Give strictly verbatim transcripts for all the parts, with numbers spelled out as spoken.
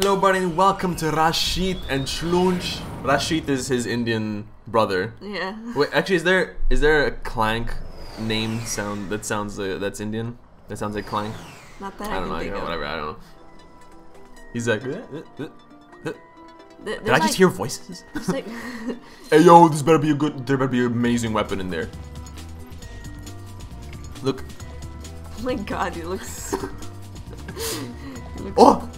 Hello buddy, welcome to Rashid and Shlunch. Rashid is his Indian brother. Yeah. Wait, actually, is there is there a Clank name sound that sounds uh, that's Indian? That sounds like Clank. Not that I don't I can know. Think you know of. Whatever. I don't know. He's like. Uh, uh, uh. There, Did I just like, hear voices? Like hey yo, this better be a good. There better be an amazing weapon in there. Look. Oh my God, you look so. You look oh.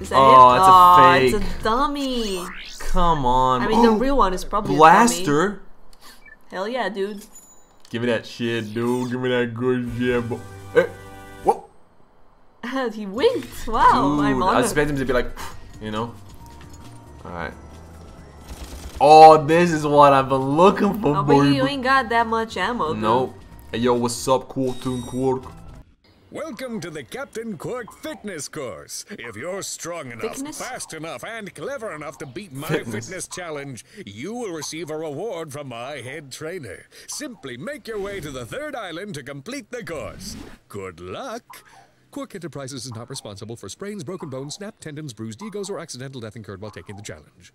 Is that oh, it? That's oh, a fake. It's a dummy. Come on. I mean, oh, the real one is probably blaster. A dummy. Hell yeah, dude. Give me that shit, dude. Give me that good shit. Hey, what? He winked. Wow, dude, my mother. I expect him to be like, you know. All right. Oh, this is what I've been looking for, oh, boy. But you ain't got that much ammo, dude. No. Hey, yo, what's up, Captain Qwark? Welcome to the Captain Qwark fitness course. If you're strong enough, fitness? fast enough, and clever enough to beat my fitness. fitness challenge, you will receive a reward from my head trainer. Simply make your way to the third island to complete the course. Good luck. Qwark Enterprises is not responsible for sprains, broken bones, snapped tendons, bruised egos, or accidental death incurred while taking the challenge.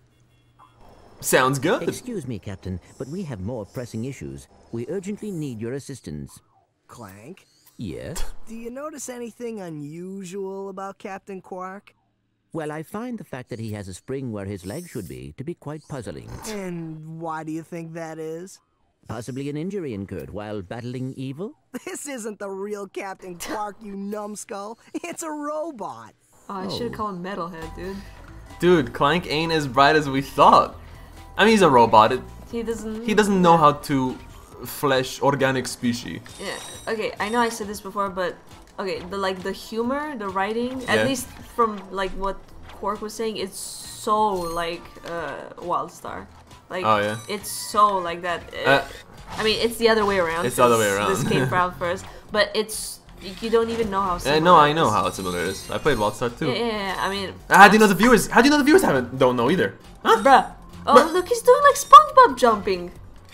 Sounds good. Excuse me, Captain, but we have more pressing issues. We urgently need your assistance. Clank? Yeah? Do you notice anything unusual about Captain Qwark? Well, I find the fact that he has a spring where his leg should be to be quite puzzling. And why do you think that is? Possibly an injury incurred while battling evil? This isn't the real Captain Qwark, you numbskull. It's a robot. Oh, I oh. should call him Metalhead, dude. Dude, Clank ain't as bright as we thought. I mean, he's a robot. It, he doesn't... He doesn't know how to... flesh organic species. Yeah. Okay, I know I said this before, but okay, the like the humor, the writing, yeah. at least from like what Qwark was saying, it's so like uh, Wildstar. Like oh, yeah. it's so like that. Uh, I mean, it's the other way around. It's the other way around. This came from first, but it's you don't even know how similar. Yeah, no, I know how similar it is. I played Wildstar too. Yeah, yeah, yeah. I mean, how do you know the viewers? How do you know the viewers haven't don't know either? Huh? Bruh. Oh, Bruh. Look, he's doing like SpongeBob jumping.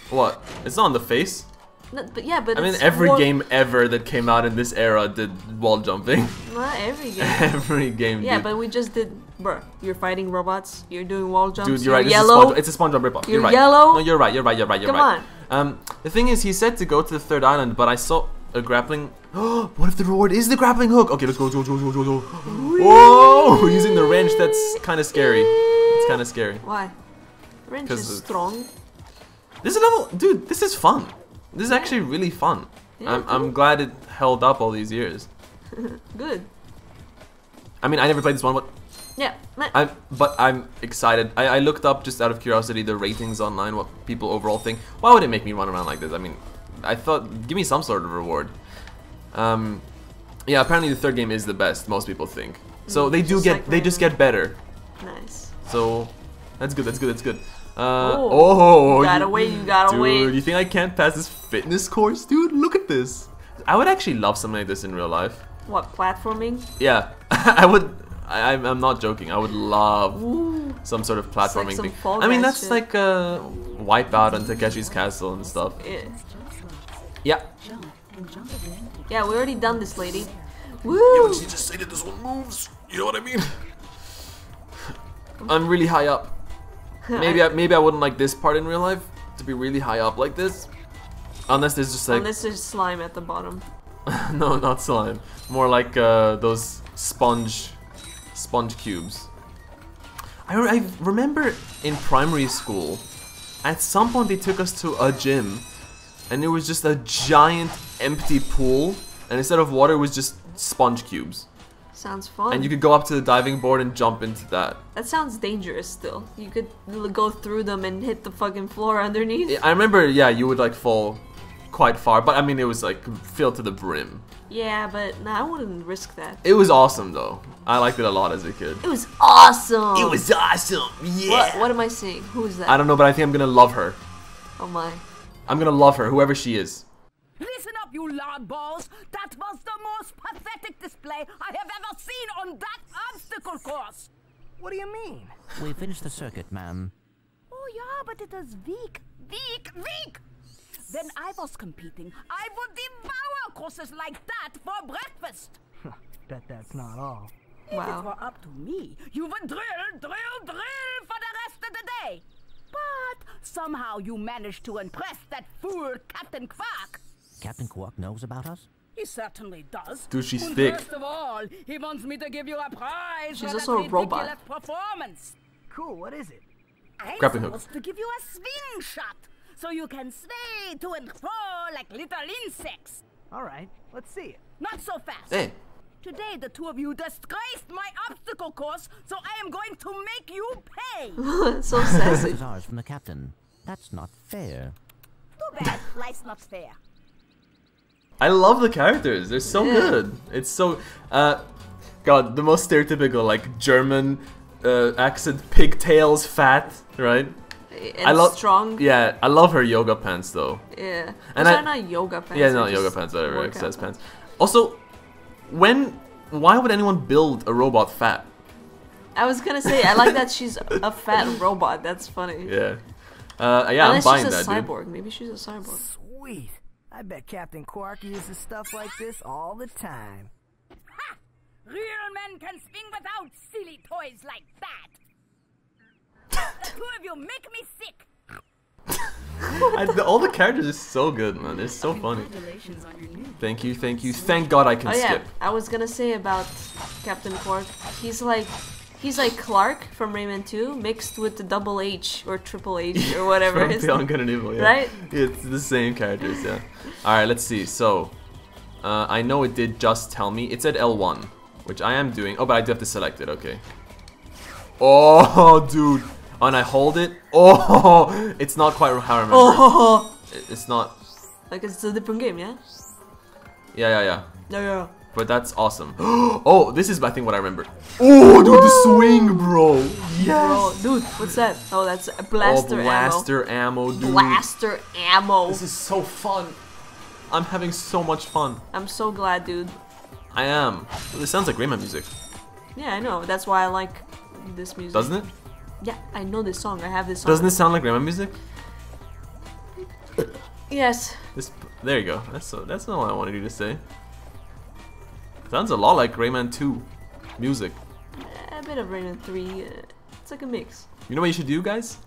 What? It's not on the face. No, but yeah, but I mean, it's every more... game ever that came out in this era did wall jumping. Not every game. every game. Yeah, dude. But we just did. Bruh, you're fighting robots. You're doing wall jumps. Dude, you're right. You're yellow. It's a SpongeBob ripoff. You're, you're right. Yellow. No, you're right. You're right. You're right. You're Come right. Come on. Um, the thing is, he said to go to the third island, but I saw a grappling. Oh, what if the reward is the grappling hook? Okay, let's go. Go. Go. Go. Go. Go. Whoa! Using the wrench. That's kind of scary. It's kind of scary. Why? Wrench is strong. This level, dude, this is fun. This is actually really fun. Yeah, I'm, cool. I'm glad it held up all these years. Good. I mean, I never played this one, but yeah, I'm, but I'm excited. I, I looked up just out of curiosity the ratings online, what people overall think. Why would it make me run around like this? I mean, I thought, give me some sort of reward. Um, yeah, apparently the third game is the best. Most people think. So mm, they do get, like they just get better. Nice. So that's good. That's good. That's good. Uh, Ooh, oh, you gotta you, wait, you gotta dude, wait. Dude, you think I can't pass this fitness course, dude? Look at this. I would actually love something like this in real life. What, platforming? Yeah, I would, I, I'm not joking, I would love Ooh. some sort of platforming like thing. I mean, that's shit. like a Wipeout and Takeshi's Castle and stuff. Yeah. Yeah, yeah we already done this, lady. Woo! Yeah, but she just stated this one moves, you know what I mean? I'm really high up. Maybe I, maybe I wouldn't like this part in real life to be really high up like this, unless there's just like unless there's slime at the bottom. No, not slime. More like uh, those sponge, sponge cubes. I, re I remember in primary school, at some point they took us to a gym, and it was just a giant empty pool, and instead of water it was just sponge cubes. Sounds fun. And you could go up to the diving board and jump into that. That sounds dangerous still. You could go through them and hit the fucking floor underneath. I remember, yeah, you would like fall quite far, but I mean it was like filled to the brim. Yeah, but nah, I wouldn't risk that. It was awesome though. I liked it a lot as a kid. It was awesome! It was awesome! Yeah! What, what am I seeing? Who is that? I don't know, but I think I'm gonna love her. Oh my. I'm gonna love her, whoever she is. Listen up, you lard-balls! That was the most pathetic display I have ever seen on that obstacle course! What do you mean? We finished the circuit, ma'am. Oh yeah, but it was weak, weak, weak! When I was competing, I would devour courses like that for breakfast! Bet that's not all. Wow. If it were up to me, you would drill, drill, drill for the rest of the day. But somehow you managed to impress that fool Captain Qwark. Captain Qwark knows about us? He certainly does. Dude, she's and thick. First of all, he wants me to give you a prize. She's for also that a robot. Performance. Cool, what is it? I'm Grappling supposed hook. to give you a swing shot, so you can sway to and fro like little insects. All right, let's see it. Not so fast. Hey. Today, the two of you disgraced my obstacle course, so I am going to make you pay. So sassy. This is ours from the captain. That's not fair. Too bad. Life's not fair. I love the characters. They're so yeah. good. It's so, uh, God, the most stereotypical like German uh, accent, pigtails, fat, right? And I love strong. Yeah, I love her yoga pants though. Yeah, and I not yoga pants. Yeah, not yoga pants. Whatever, exercise pants. Also, when? Why would anyone build a robot fat? I was gonna say I like that she's a fat robot. That's funny. Yeah. Uh, yeah, Unless I'm buying that. She's a that, cyborg. Dude. Maybe she's a cyborg. Sweet. I bet Captain Qwark uses stuff like this all the time. Ha! Real men can swing without silly toys like that. The two of you make me sick. I, the, all the characters are so good, man. It's so funny. Congratulations on your new. Thank you, thank you. Thank God I can oh, yeah. skip. I was gonna say about Captain Qwark. He's like, he's like Qwark from Rayman two mixed with the double H or triple H or whatever. From Beyond Good and Evil, yeah. Right? It's the same characters, yeah. Alright, let's see. So, uh, I know it did just tell me. It said L one, which I am doing. Oh, but I do have to select it, okay. Oh, dude. Oh, and I hold it. Oh, it's not quite how I remember. Oh. It. It's not. Like, it's a different game, yeah? Yeah, yeah, yeah. Yeah, yeah. But that's awesome. Oh, this is I think what I remember. Oh, dude, the swing, bro. Yes. Bro, dude, what's that? Oh, that's a blaster, oh, blaster ammo. Blaster ammo, dude. Blaster ammo. This is so fun. I'm having so much fun. I'm so glad, dude. I am. This sounds like Rayman music. Yeah, I know. That's why I like this music. Doesn't it? Yeah, I know this song. I have this song. Doesn't it sound like Rayman music? Yes. This. There you go. That's so. That's not what I wanted you to say. Sounds a lot like Rayman two music. A bit of Rayman three. Uh, it's like a mix. You know what you should do, guys?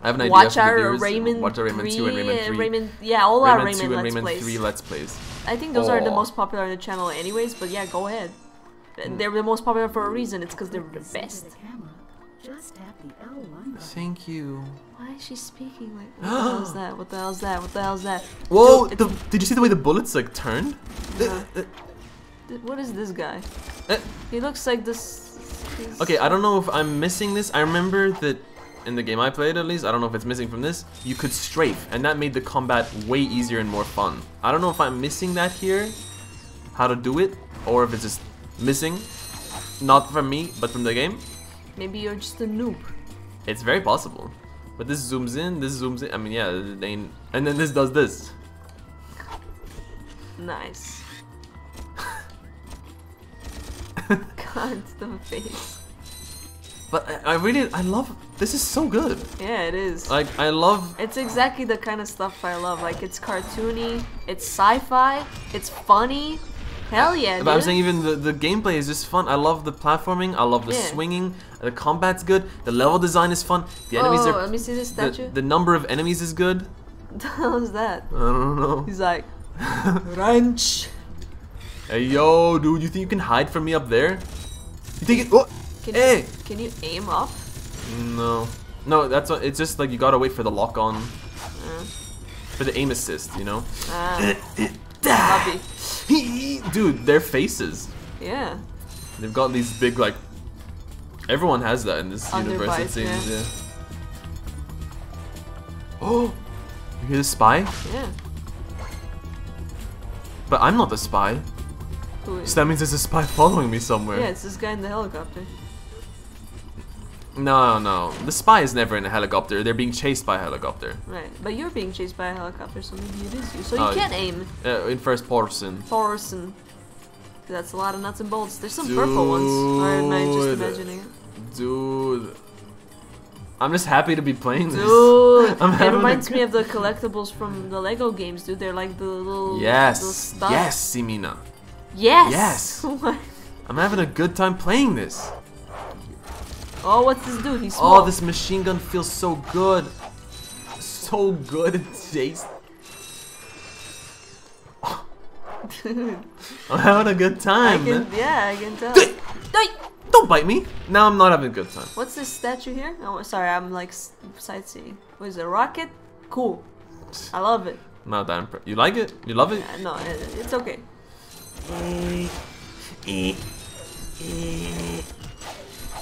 I have an idea. Watch our Rayman, watch our Rayman two and Rayman three. Rayman, yeah, all Rayman our Rayman, two and Let's, Rayman plays. three Let's Plays. I think those Aww. are the most popular on the channel, anyways. But yeah, go ahead. Mm. They're the most popular for a reason. It's because they're the best. Thank you. Why is she speaking like? What the hell is that? What the hell is that? What the hell is that? Whoa! Dude, the, did you see the way the bullets like turned? Yeah. Uh, uh, What is this guy? Uh, he looks like this... He's... Okay, I don't know if I'm missing this. I remember that in the game I played at least, I don't know if it's missing from this, you could strafe, and that made the combat way easier and more fun. I don't know if I'm missing that here, how to do it, or if it's just missing, not from me, but from the game. Maybe you're just a noob. It's very possible. But this zooms in, this zooms in, I mean, yeah, they ain't... and then this does this. Nice. God, the face. But I, I really, I love. This is so good. Yeah, it is. Like I love. It's exactly the kind of stuff I love. Like it's cartoony, it's sci-fi, it's funny. Hell yeah. But dude. I'm saying even the the gameplay is just fun. I love the platforming. I love the yeah. swinging. The combat's good. The level design is fun. The enemies oh, are. Let me see this statue. The, the number of enemies is good. How's that? I don't know. He's like, wrench. Hey yo, dude, you think you can hide from me up there? You think it? Oh, can hey! You, can you aim up? No, no, that's what, it's just like you gotta wait for the lock on, uh. for the aim assist, you know. Uh. Dude, their faces. Yeah. They've got these big like. Everyone has that in this universe. It seems, yeah. Oh, you hear the spy? Yeah. But I'm not the spy. So that means there's a spy following me somewhere. Yeah, it's this guy in the helicopter. No, no. The spy is never in a helicopter. They're being chased by a helicopter. Right. But you're being chased by a helicopter, so maybe it is you. So you uh, can't aim. Uh, in first person. Person. That's a lot of nuts and bolts. There's some Dude. purple ones. Or am I just imagining it? Dude. I'm just happy to be playing this. Dude, I'm it reminds me of the collectibles from the Lego games, dude. They're like the little... Yes. Little stuff. Yes, Simina. Yes! Yes! I'm having a good time playing this. Oh, what's this dude? He's small. Oh, this machine gun feels so good. So good it tastes. Oh. I'm having a good time. I can, man. Yeah, I can tell. Dude, don't bite me. Now I'm not having a good time. What's this statue here? Oh, sorry, I'm like sightseeing. What is it? A rocket? Cool. I love it. Not that impressed. You like it? You love it? Yeah, no, it, it's okay. Hey, hey,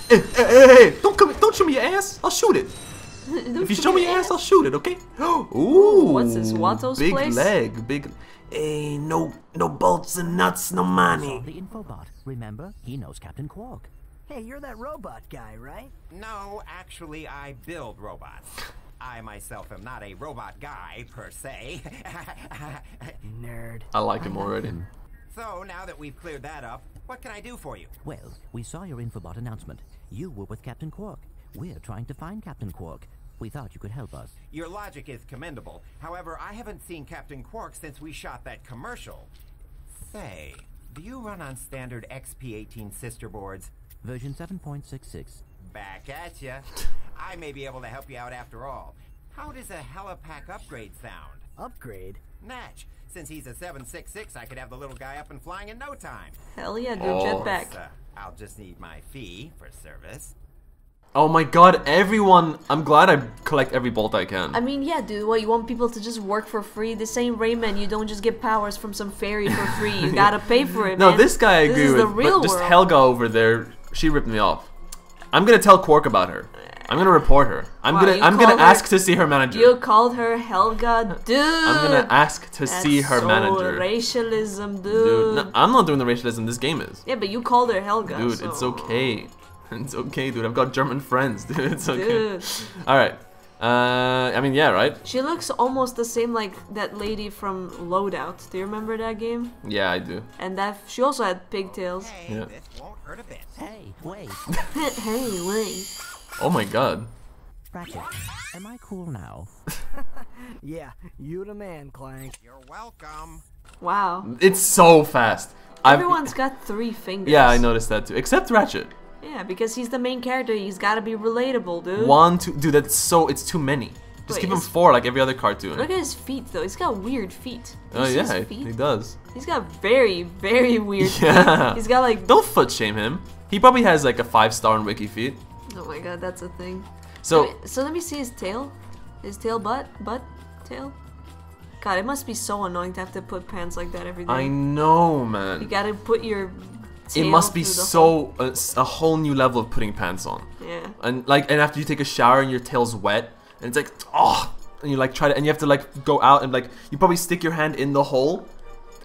hey, don't come! Don't show me your ass. I'll shoot it. If you show me your ass, ass, I'll shoot it. Okay? Ooh. What's this? Watto's big place? leg. Big. Hey, no, no bolts and nuts, no money. The infobot. Remember, he knows Captain Qwark. Hey, you're that robot guy, right? No, actually, I build robots. I myself am not a robot guy, per se. Nerd. I like him already. So, now that we've cleared that up, what can I do for you? Well, we saw your Infobot announcement. You were with Captain Qwark. We're trying to find Captain Qwark. We thought you could help us. Your logic is commendable. However, I haven't seen Captain Qwark since we shot that commercial. Say, do you run on standard X P eighteen sister boards? Version seven point six six. Back at ya. I may be able to help you out after all. How does a helipack upgrade sound? Upgrade? Natch. Since he's a seven six six, I could have the little guy up and flying in no time. Hell yeah, dude, oh. Jetpack. Uh, I'll just need my fee for service. Oh my god, everyone. I'm glad I collect every bolt I can. I mean, yeah, dude, what, you want people to just work for free? This ain't Rayman. You don't just get powers from some fairy for free. You gotta pay for it, no, man. No, this guy I this agree is with, the real but just world. Helga over there, she ripped me off. I'm gonna tell Qwark about her. I'm gonna report her. I'm wow, gonna I'm gonna her, ask to see her manager. You called her Helga, dude. I'm gonna ask to That's see her so manager. Racialism, dude. dude no, I'm not doing the racialism. This game is. Yeah, but you called her Helga. Dude, so. It's okay. It's okay, dude. I've got German friends, dude. It's okay. Dude. All right. Uh, I mean, yeah, right. She looks almost the same like that lady from Loadout. Do you remember that game? Yeah, I do. And that she also had pigtails. Hey, yeah. This won't hurt a bit. Hey, wait. Hey, wait. Oh my god. Ratchet, am I cool now? Yeah, you the man, Clank. You're welcome. Wow. It's so fast. Everyone's I've... got three fingers. Yeah, I noticed that too. Except Ratchet. Yeah, because he's the main character. He's gotta be relatable, dude. One, two. Dude, that's so... It's too many. Just Wait, give him his... four like every other cartoon. Look at his feet, though. He's got weird feet. You oh, yeah. His feet? He does. He's got very, very weird yeah. feet. He's got like... Don't foot shame him. He probably has like a five star on WikiFeet. Oh my god, that's a thing. So let me, so let me see his tail. His tail butt? Butt? Tail? God, it must be so annoying to have to put pants like that every day. I know, man. You gotta put your tail It must be so... Whole... A, a whole new level of putting pants on. Yeah. And like, and after you take a shower and your tail's wet, and it's like, oh! And you like try to... And you have to like go out and like... You probably stick your hand in the hole,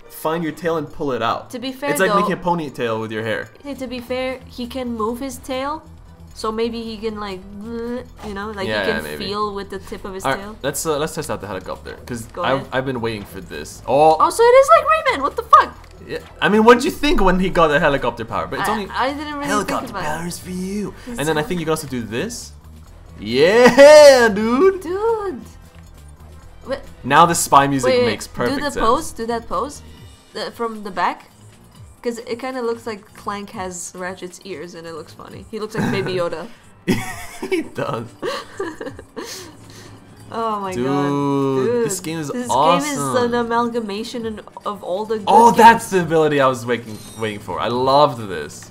find your tail and pull it out. To be fair, It's like though, making a ponytail with your hair. To be fair, he can move his tail. So maybe he can like, you know, like yeah, he can yeah, feel with the tip of his right, tail. Let's uh, let's test out the helicopter because I've, I've been waiting for this. Oh, oh, so it is like Rayman. What the fuck? Yeah, I mean, what did you think when he got the helicopter power? But it's I, only I didn't really helicopter think about powers it. for you. It's and then I think you can also do this. Yeah, dude. Dude. What? Now the spy music wait, wait, makes perfect sense. Do the sense. pose. Do that pose the, from the back. Because it kind of looks like Clank has Ratchet's ears and it looks funny. He looks like Baby Yoda. He does. Oh my Dude, god. Dude, this game is this awesome. This game is an amalgamation of all the good Oh, games. That's the ability I was waiting, waiting for. I loved this.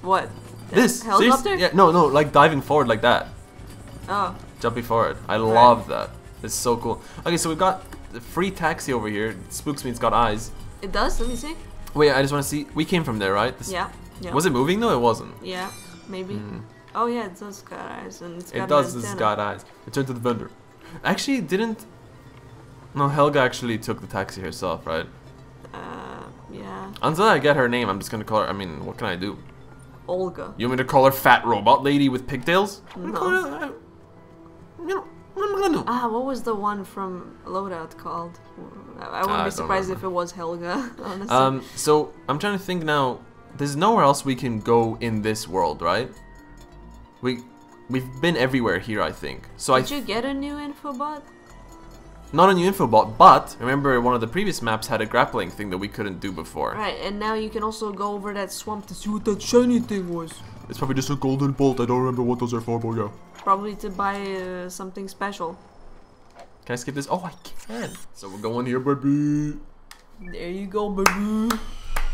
What? This? Helicopter? Yeah, no, no, like diving forward like that. Oh. Jumping forward. I all love right. that. It's so cool. Okay, so we've got the free taxi over here. It spooks me, it's got eyes. It does? Let me see. Wait, I just want to see. We came from there, right? This yeah, yeah. Was it moving though? It wasn't. Yeah, maybe. Mm. Oh yeah, it does got eyes and it's got it does. It's got eyes. Return to the vendor. Actually, didn't. No, Helga actually took the taxi herself, right? Uh, yeah. Until I get her name, I'm just gonna call her. I mean, what can I do? Olga. You want me to call her fat robot lady with pigtails? No. I'm gonna call her, I, you know, what am I gonna do? Ah, what was the one from Loadout called? I wouldn't I be surprised if it was Helga, honestly. Um, so, I'm trying to think now. There's nowhere else we can go in this world, right? We, we've been everywhere here, I think. So Did I th you get a new Infobot? Not a new info bot, but remember one of the previous maps had a grappling thing that we couldn't do before. Right, and now you can also go over that swamp to see what that shiny thing was. It's probably just a golden bolt, I don't remember what those are for, but yeah. Probably to buy uh, something special. Can I skip this? Oh, I can! So we're going here, baby! There you go, baby!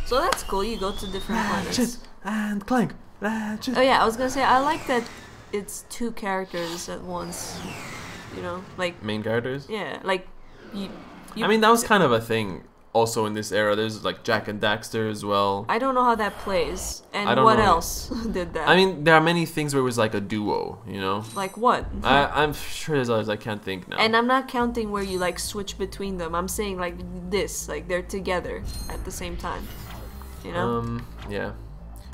So that's cool, you go to different planets. Ratchet and Clank! Ratchet. Oh yeah, I was gonna say, I like that it's two characters at once. You know, like... Main characters? Yeah, like... You, you I mean, that was kind of a thing also in this era. There's like Jak and Daxter as well. I don't know how that plays. And I don't what know. else did that? I mean, there are many things where it was like a duo, you know? Like what? I, I'm sure there's others. I can't think now. And I'm not counting where you like switch between them. I'm saying like this. Like they're together at the same time. You know? Um, yeah.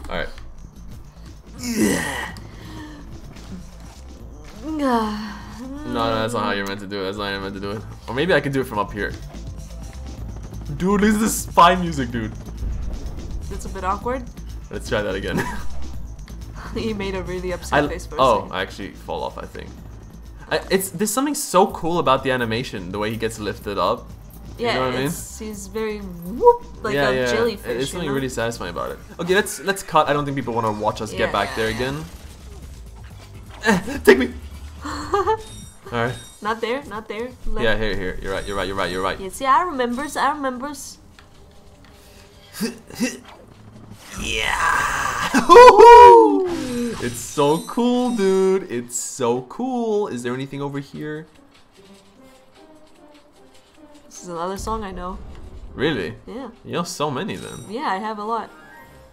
Alright. No, no, that's not how you're meant to do it. That's not how you're meant to do it. Or maybe I can do it from up here. Dude, this is spy music, dude. It's a bit awkward. Let's try that again. He made a really upset I, face. For oh, a second. I actually fall off. I think. I, it's there's something so cool about the animation, the way he gets lifted up. Yeah, you know what I mean? He's very whoop like yeah, a yeah. jellyfish. There's something you know? really satisfying about it. Okay, let's let's cut. I don't think people want to watch us yeah, get back yeah, there yeah. again. Eh, take me. Alright. Not there, not there. Left. Yeah, here, here. You're right, you're right, you're right, you're right. Yeah, see, I remembers, I remembers. Yeah! It's so cool, dude. It's so cool. Is there anything over here? This is another song I know. Really? Yeah. You know so many then. Yeah, I have a lot.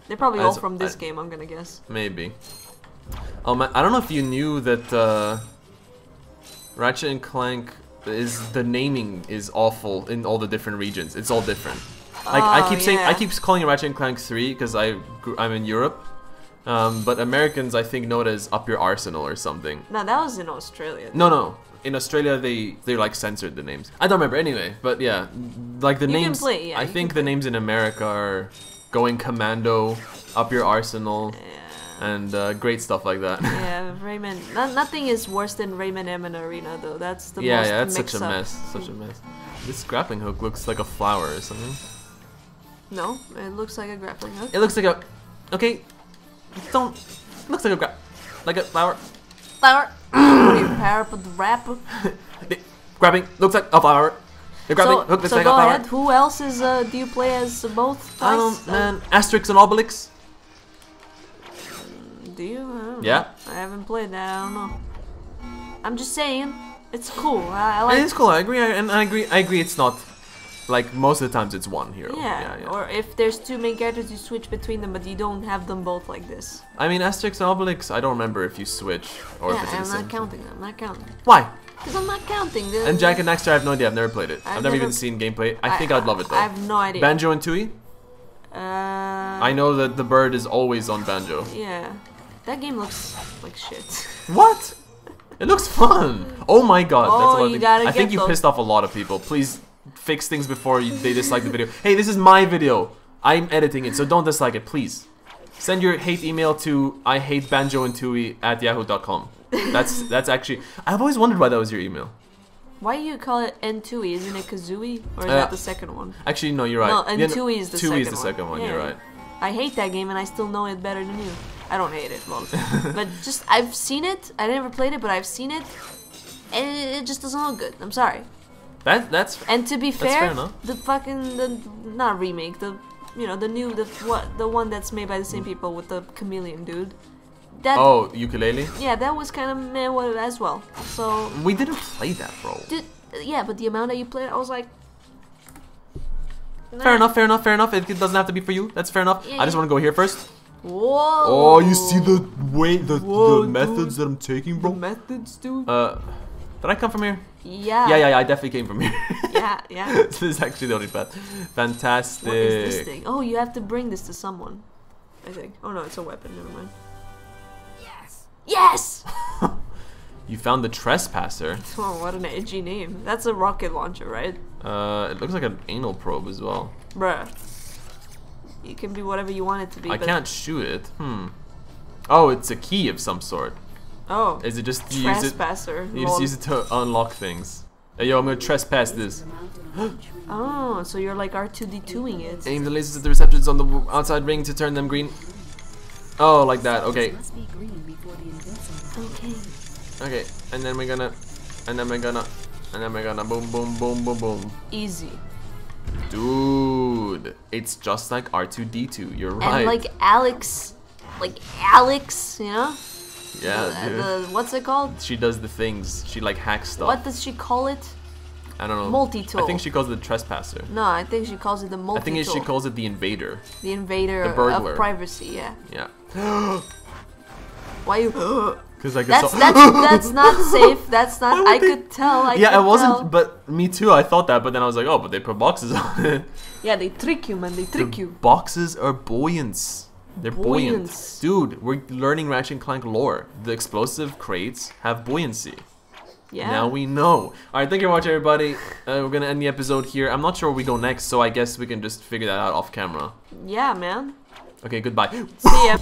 They're probably all from this I, game, I'm gonna guess. Maybe. Oh man, I don't know if you knew that, uh... Ratchet and Clank is the naming is awful in all the different regions. It's all different. Like oh, I keep saying, yeah. I keep calling it Ratchet and Clank three because I grew, I'm in Europe, um, but Americans I think know it as Up Your Arsenal or something. No, that was in Australia. Though. No, no, in Australia they they like censored the names. I don't remember anyway, but yeah, like the you names. Can play, yeah, I think the play. names in America are Going Commando, Up Your Arsenal. Yeah. And uh, great stuff like that. Yeah, Rayman. No, nothing is worse than Rayman M and Arena though. That's the yeah, most yeah. That's such a up. mess. Such a mess. This grappling hook looks like a flower or something. No, it looks like a grappling hook. It looks like a. Okay, don't. It looks like a gra like a flower. Flower. Power up the wrap. Grabbing looks like a flower. The grappling so, hook looks so like a flower. So go ahead. Who else is? Uh, do you play as both? I don't. Man, Asterix and Obelix. Do you? I don't yeah. know. I haven't played that. I don't know. I'm just saying, it's cool. I, I like. It's cool. I agree. I, and I agree. I agree. It's not like most of the times it's one hero. Yeah. Yeah, yeah. Or if there's two main characters, you switch between them, but you don't have them both like this. I mean, Asterix and Obelix. I don't remember if you switch or yeah, if it's I'm not counting. I'm not counting. Why? Because I'm not counting. This and Jak and Daxter, I have no idea. I've never played it. I've, I've never, never even seen gameplay. I, I think I, I'd love it though. I have no idea. Banjo and Tui. Uh. I know that the bird is always on Banjo. Yeah. That game looks like shit. What? It looks fun. Oh my god. Oh, that's a lot you of gotta I get think those. you pissed off a lot of people. Please fix things before you, they dislike the video. Hey, this is my video. I'm editing it, so don't dislike it, please. Send your hate email to I hate banjo and tui at yahoo dot com. That's that's actually... I've always wondered why that was your email. Why do you call it N two E? Isn't it Kazooie? Or is uh, that the second one? Actually, no, you're right. No, N two E is the second one. N two E is the second one, yeah. You're right. I hate that game and I still know it better than you. I don't hate it, lol. But just, I've seen it. I never played it, but I've seen it. And it just doesn't look good. I'm sorry. That, that's... And to be fair, fair the fucking... The, not remake. The, you know, the new... The what? The one that's made by the same people with the chameleon dude. That, oh, ukulele? Yeah, that was kind of meh as well. So... We didn't play that, bro. Did, yeah, but the amount that you played, I was like... Nah. Fair enough, fair enough, fair enough. It doesn't have to be for you. That's fair enough. Yeah, I just yeah. want to go here first. Whoa! Oh, you see the way the, Whoa, the methods dude. that I'm taking, bro. The methods, dude. Uh, did I come from here? Yeah. Yeah, yeah, yeah. I definitely came from here. Yeah, yeah. This is actually the only path. Fantastic. What is this thing? Oh, you have to bring this to someone. I think. Oh no, it's a weapon. Never mind. Yes. Yes. You found the trespasser. Oh, what an edgy name. That's a rocket launcher, right? Uh, it looks like an anal probe as well. Bruh. It can be whatever you want it to be. I can't shoot it. Hmm. Oh, it's a key of some sort. Oh. Is it just you use it? Trespasser. You just use it to unlock things. Hey, yo, I'm gonna trespass this. Oh, so you're like R two D two-ing it. Aim the lasers at the receptors on the outside ring to turn them green. Oh, like that, okay. Okay. Okay, and then we're gonna, and then we're gonna, and then we're gonna boom, boom, boom, boom, boom. Easy. Dude, it's just like R two D two, you're right. And like Alex, like Alex, you know? Yeah, the, the, what's it called? She does the things, she like hacks stuff. What does she call it? I don't know. Multi-tool. I think she calls it the trespasser. No, I think she calls it the multi-tool. I think it, she calls it the invader. The invader the burglar. Of privacy, yeah. Yeah. Why you... Because I could... That's, that's, that's not safe. That's not... I, I could they... tell. I yeah, could I wasn't... Tell. But me too, I thought that. But then I was like, oh, but they put boxes on it. Yeah, they trick you, man. They trick the you. Boxes are buoyants. They're buoyant. buoyant. Dude, we're learning Ratchet and Clank lore. The explosive crates have buoyancy. Yeah. Now we know. Alright, thank you for watching, everybody. Uh, we're gonna end the episode here. I'm not sure where we go next, so I guess we can just figure that out off camera. Yeah, man. Okay, goodbye. See ya.